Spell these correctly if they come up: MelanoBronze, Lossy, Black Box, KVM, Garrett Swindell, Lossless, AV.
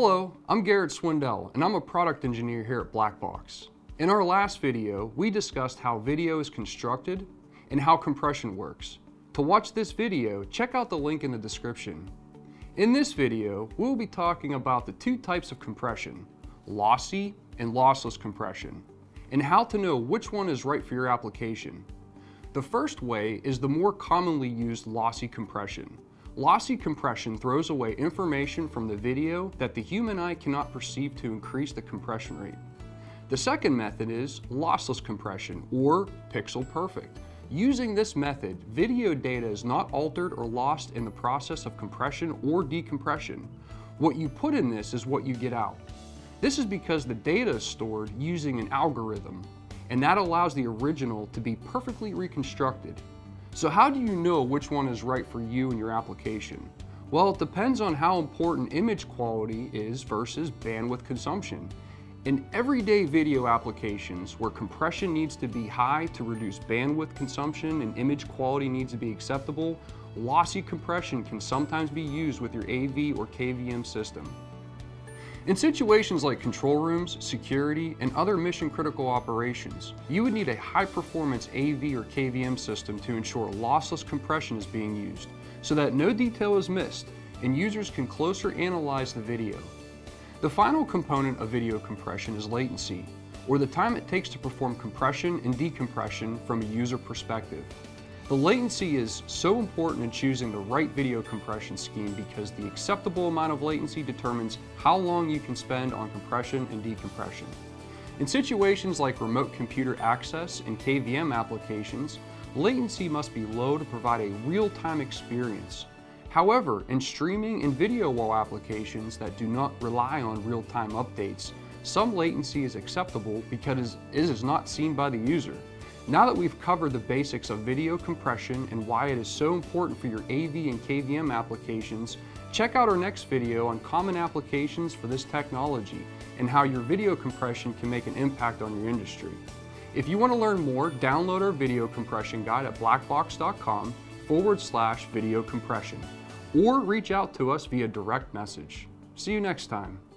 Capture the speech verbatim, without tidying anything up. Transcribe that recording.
Hello, I'm Garrett Swindell, and I'm a product engineer here at Black Box. In our last video, we discussed how video is constructed and how compression works. To watch this video, check out the link in the description. In this video, we'll be talking about the two types of compression, lossy and lossless compression, and how to know which one is right for your application. The first way is the more commonly used lossy compression. Lossy compression throws away information from the video that the human eye cannot perceive to increase the compression rate. The second method is lossless compression, or pixel perfect. Using this method, video data is not altered or lost in the process of compression or decompression. What you put in this is what you get out. This is because the data is stored using an algorithm, and that allows the original to be perfectly reconstructed. So how do you know which one is right for you and your application? Well, it depends on how important image quality is versus bandwidth consumption. In everyday video applications where compression needs to be high to reduce bandwidth consumption and image quality needs to be acceptable, lossy compression can sometimes be used with your A V or K V M system. In situations like control rooms, security, and other mission-critical operations, you would need a high-performance A V or K V M system to ensure lossless compression is being used, so that no detail is missed and users can closer analyze the video. The final component of video compression is latency, or the time it takes to perform compression and decompression from a user perspective. The latency is so important in choosing the right video compression scheme because the acceptable amount of latency determines how long you can spend on compression and decompression. In situations like remote computer access and K V M applications, latency must be low to provide a real-time experience. However, in streaming and video wall applications that do not rely on real-time updates, some latency is acceptable because it is not seen by the user. Now that we've covered the basics of video compression and why it is so important for your A V and K V M applications, check out our next video on common applications for this technology and how your video compression can make an impact on your industry. If you want to learn more, download our video compression guide at blackbox.com forward slash video compression or reach out to us via direct message. See you next time.